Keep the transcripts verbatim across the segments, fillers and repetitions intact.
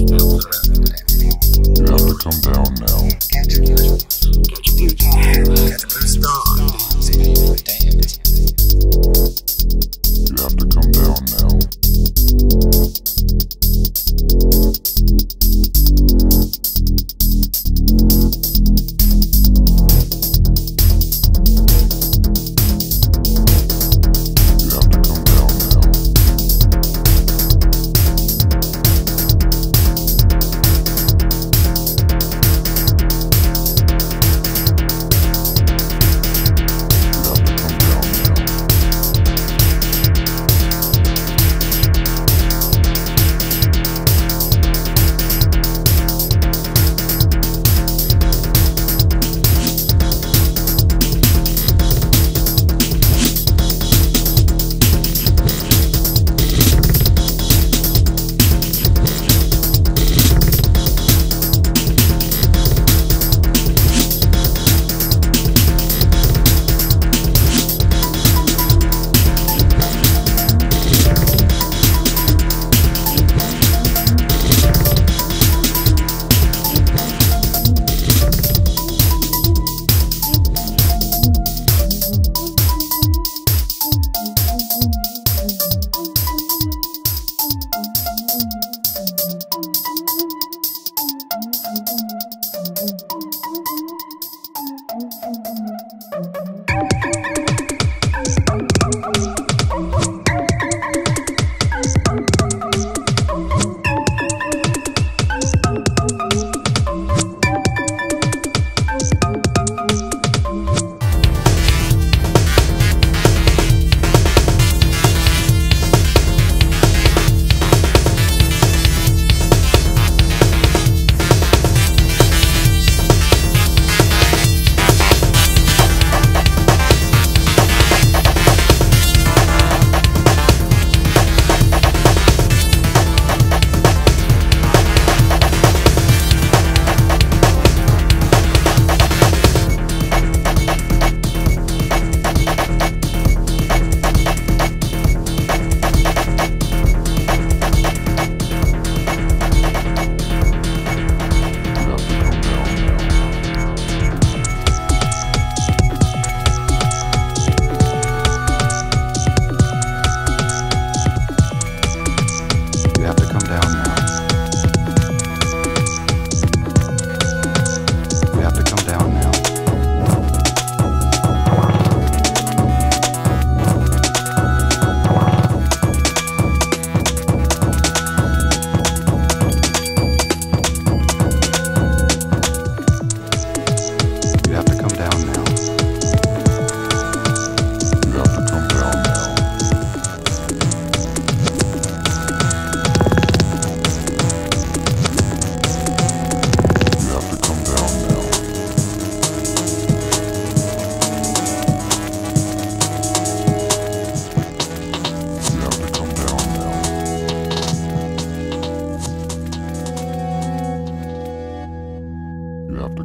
Never come down now. Get your future. Get your future. Get the best on. You have to come down now. You have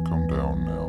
to come down now.